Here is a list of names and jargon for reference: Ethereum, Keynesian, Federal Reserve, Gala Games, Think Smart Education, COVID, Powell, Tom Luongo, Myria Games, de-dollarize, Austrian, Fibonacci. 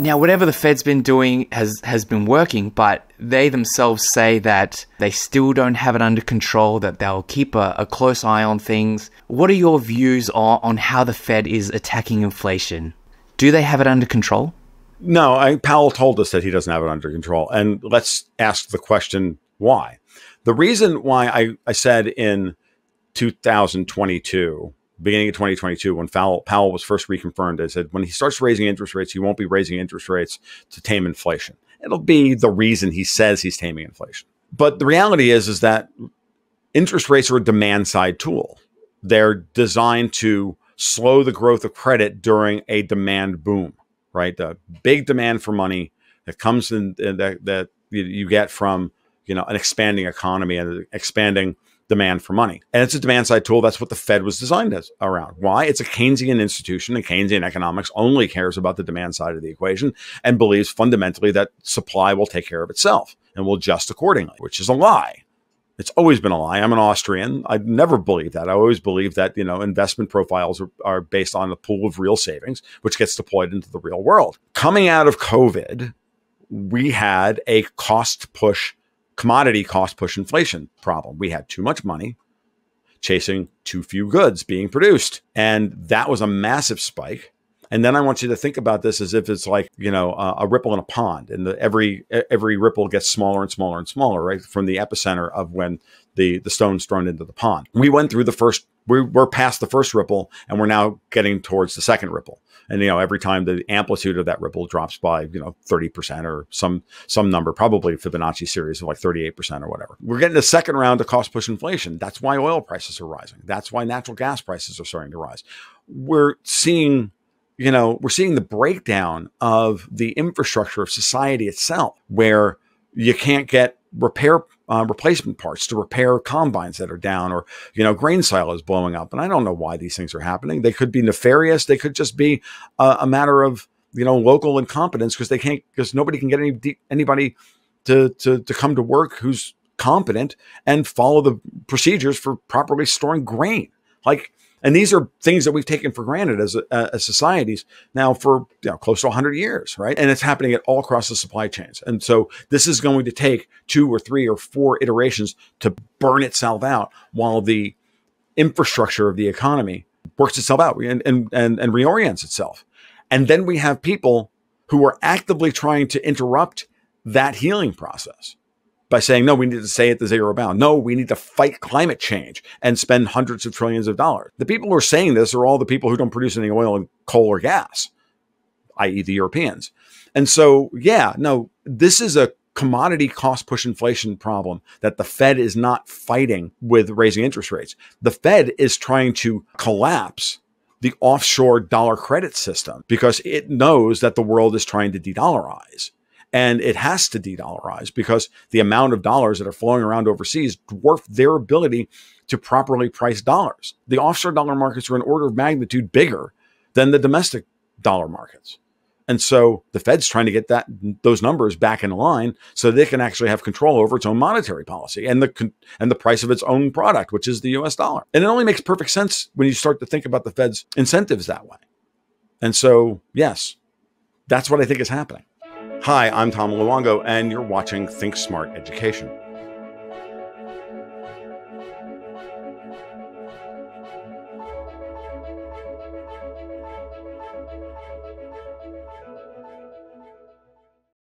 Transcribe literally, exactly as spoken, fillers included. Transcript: Now, whatever the Fed's been doing has, has been working, but they themselves say that they still don't have it under control, that they'll keep a, a close eye on things. What are your views on, on how the Fed is attacking inflation? Do they have it under control? No, I, Powell told us that he doesn't have it under control. And let's ask the question, why? The reason why I, I said in two thousand twenty-two, beginning of twenty twenty-two, when Powell, Powell was first reconfirmed, I said, when he starts raising interest rates, he won't be raising interest rates to tame inflation. It'll be the reason he says he's taming inflation. But the reality is, is that interest rates are a demand side tool. They're designed to slow the growth of credit during a demand boom, right? The big demand for money that comes in, that, that you get from, you know, an expanding economy and expanding demand for money. And it's a demand side tool. That's what the Fed was designed as, around. Why? It's a Keynesian institution, and Keynesian economics only cares about the demand side of the equation and believes fundamentally that supply will take care of itself and will adjust accordingly, which is a lie. It's always been a lie. I'm an Austrian. I've never believed that. I always believed that, you know, investment profiles are, are based on the pool of real savings, which gets deployed into the real world. Coming out of COVID, we had a cost push commodity cost push inflation problem. We had too much money chasing too few goods being produced. And that was a massive spike. And then I want you to think about this as if it's like, you know, a, a ripple in a pond, and the, every, every ripple gets smaller and smaller and smaller, right? From the epicenter of when the, the stone's thrown into the pond. We went through the first, we we're past the first ripple, and we're now getting towards the second ripple. And, you know, every time the amplitude of that ripple drops by, you know, thirty percent or some, some number, probably Fibonacci series of like thirty-eight percent or whatever. We're getting a second round of cost push inflation. That's why oil prices are rising. That's why natural gas prices are starting to rise. We're seeing, you know, we're seeing the breakdown of the infrastructure of society itself, where you can't get repair uh, replacement parts to repair combines that are down, or, you know, grain silos blowing up. And I don't know why these things are happening. They could be nefarious. They could just be a, a matter of, you know, local incompetence, because they can't, because nobody can get any, anybody to, to, to come to work who's competent and follow the procedures for properly storing grain. Like, and these are things that we've taken for granted as, uh, as societies now for, you know, close to a hundred years, right? And it's happening at all across the supply chains. And so this is going to take two or three or four iterations to burn itself out, while the infrastructure of the economy works itself out and, and, and, and reorients itself. And then we have people who are actively trying to interrupt that healing process by saying, no, we need to stay at the zero bound. No, we need to fight climate change and spend hundreds of trillions of dollars. The people who are saying this are all the people who don't produce any oil and coal or gas, that is the Europeans. And so, yeah, no, this is a commodity cost push inflation problem that the Fed is not fighting with raising interest rates. The Fed is trying to collapse the offshore dollar credit system, because it knows that the world is trying to de-dollarize. And it has to de-dollarize, because the amount of dollars that are flowing around overseas dwarf their ability to properly price dollars. The offshore dollar markets are an order of magnitude bigger than the domestic dollar markets. And so the Fed's trying to get that, those numbers back in line so they can actually have control over its own monetary policy and the, and the price of its own product, which is the U S dollar. And it only makes perfect sense when you start to think about the Fed's incentives that way. And so, yes, that's what I think is happening. Hi, I'm Tom Luongo, and you're watching Think Smart Education.